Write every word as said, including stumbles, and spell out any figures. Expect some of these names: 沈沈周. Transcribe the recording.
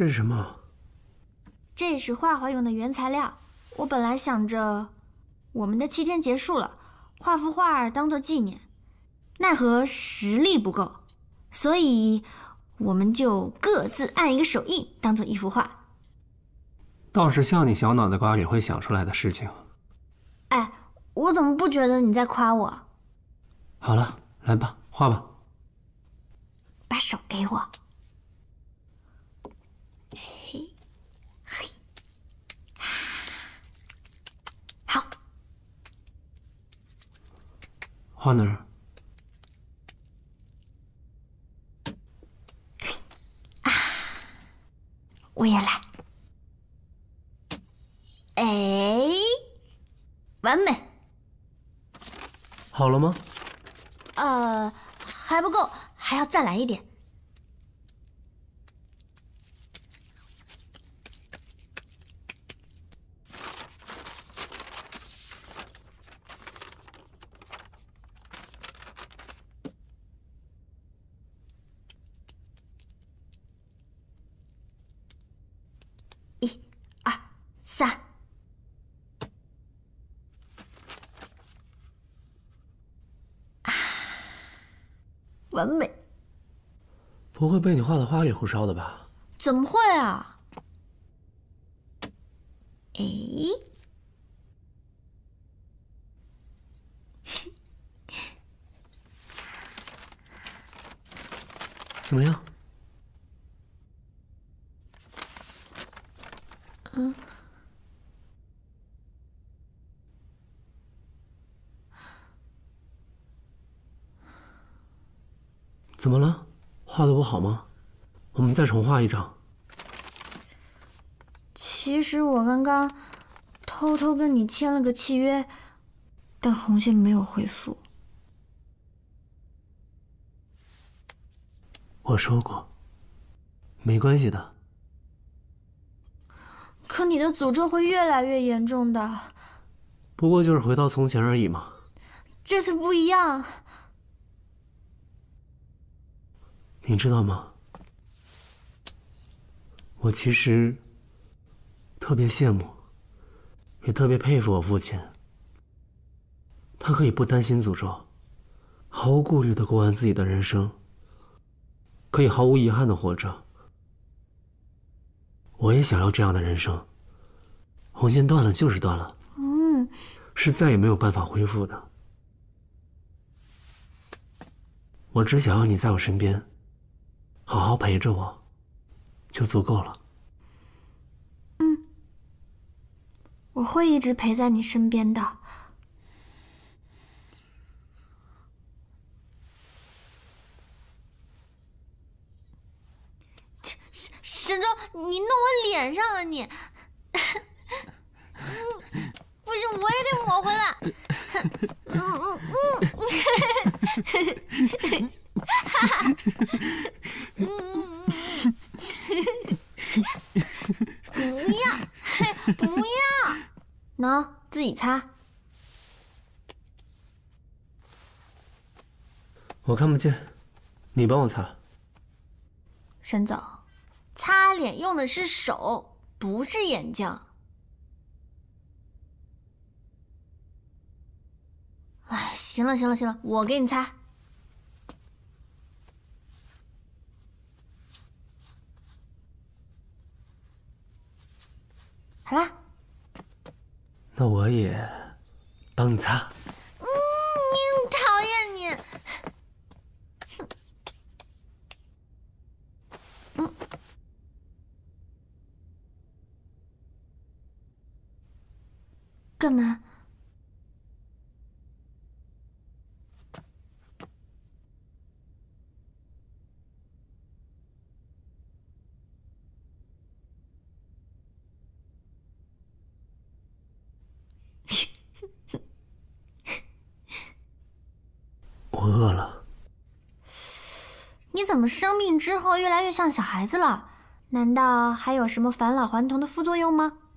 这是什么？这也是画画用的原材料。我本来想着，我们的七天结束了，画幅画当做纪念，奈何实力不够，所以我们就各自按一个手印，当做一幅画。 倒是像你小脑袋瓜里会想出来的事情。哎，我怎么不觉得你在夸我？好了，来吧，画吧。把手给我。嘿，嘿，好。画哪儿？ 啊，我也来。 哎，完美！好了吗？呃，还不够，还要再来一点。一、二、三。 完美，不会被你画的花里胡哨的吧？怎么会啊？哎，怎么样？嗯，怎么了？画的不好吗？我们再重画一张。其实我刚刚偷偷跟你签了个契约，但红线没有回复。我说过，没关系的。可你的诅咒会越来越严重的。不过就是回到从前而已嘛。这次不一样。 你知道吗？我其实特别羡慕，也特别佩服我父亲。他可以不担心诅咒，毫无顾虑的过完自己的人生，可以毫无遗憾的活着。我也想要这样的人生。红线断了就是断了，嗯，是再也没有办法恢复的。我只想要你在我身边。 好好陪着我，就足够了。嗯，我会一直陪在你身边的。沈沈周，你弄我脸上了你！嗯，不行，我也得抹回来。嗯嗯嗯。哈哈，嗯，不要，嘿，不要，喏，自己擦。我看不见，你帮我擦。沈总，擦脸用的是手，不是眼睛。哎，行了，行了，行了，我给你擦。 好啦，那我也帮你擦。嗯，你讨厌你。嗯。干嘛？我饿了。你怎么生病之后越来越像小孩子了？难道还有什么返老还童的副作用吗？